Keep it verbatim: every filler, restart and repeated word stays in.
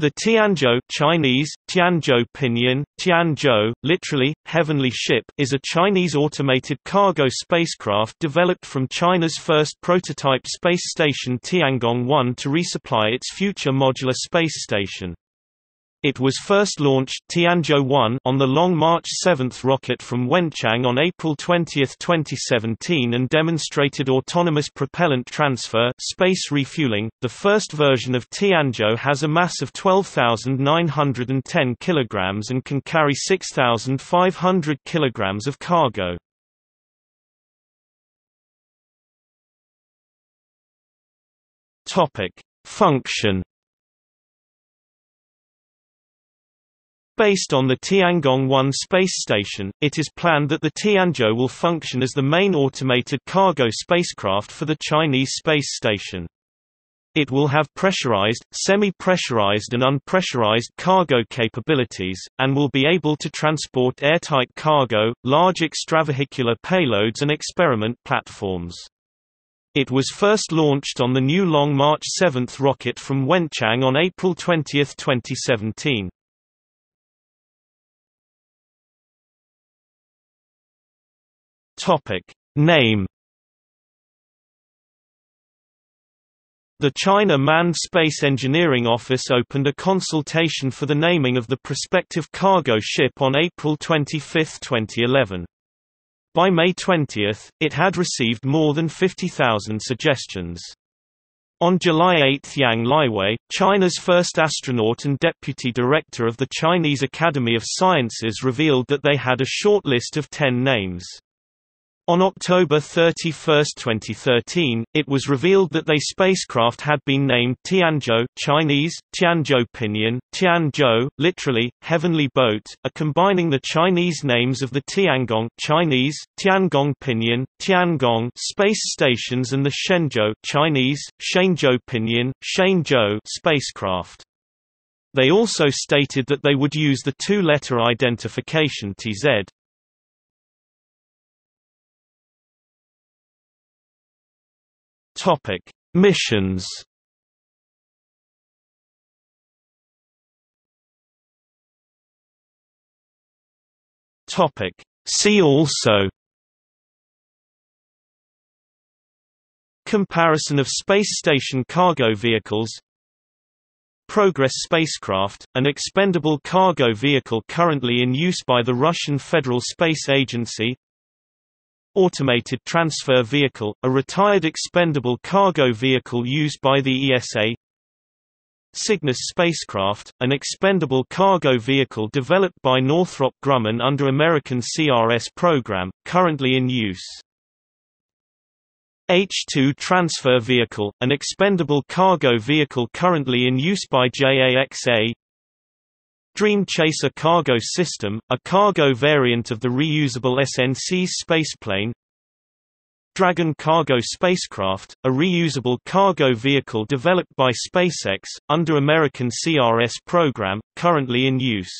The Tianzhou (Chinese: Tianzhou, Pinyin: Tianzhou, literally "heavenly ship") is a Chinese automated cargo spacecraft developed from China's first prototype space station Tiangong one to resupply its future modular space station. It was first launched Tianzhou one on the Long March seven rocket from Wenchang on April twentieth, twenty seventeen and demonstrated autonomous propellant transfer space refueling. The first version of Tianzhou has a mass of twelve thousand nine hundred ten kilograms and can carry six thousand five hundred kilograms of cargo. Topic: Function. Based on the Tiangong one space station, it is planned that the Tianzhou will function as the main automated cargo spacecraft for the Chinese space station. It will have pressurized, semi-pressurized and unpressurized cargo capabilities, and will be able to transport airtight cargo, large extravehicular payloads and experiment platforms. It was first launched on the new Long March seven rocket from Wenchang on April twentieth, twenty seventeen. Topic: Name. The China Manned Space Engineering Office opened a consultation for the naming of the prospective cargo ship on April twenty-fifth, twenty eleven. By May twentieth, it had received more than fifty thousand suggestions. On July eighth, Yang Liwei, China's first astronaut and deputy director of the Chinese Academy of Sciences, revealed that they had a short list of ten names. On October thirty-first, twenty thirteen, it was revealed that their spacecraft had been named Tianzhou (Chinese: Tianzhou, Pinyin: Tianzhou, literally "heavenly boat"), a combining the Chinese names of the Tiangong (Chinese: Tiangong, Pinyin: Tiangong) space stations and the Shenzhou (Chinese: Shenzhou, Pinyin: Shenzhou) spacecraft. They also stated that they would use the two-letter identification T Z. Topic: Missions. Topic: See also. Comparison of space station cargo vehicles. Progress spacecraft, an expendable cargo vehicle currently in use by the Russian Federal Space Agency. Automated Transfer Vehicle, a retired expendable cargo vehicle used by the E S A. Cygnus spacecraft, an expendable cargo vehicle developed by Northrop Grumman under American C R S program, currently in use. H two Transfer Vehicle, an expendable cargo vehicle currently in use by JAXA. Dream Chaser Cargo System, a cargo variant of the reusable S N C spaceplane. Dragon Cargo Spacecraft, a reusable cargo vehicle developed by SpaceX, under American C R S program, currently in use.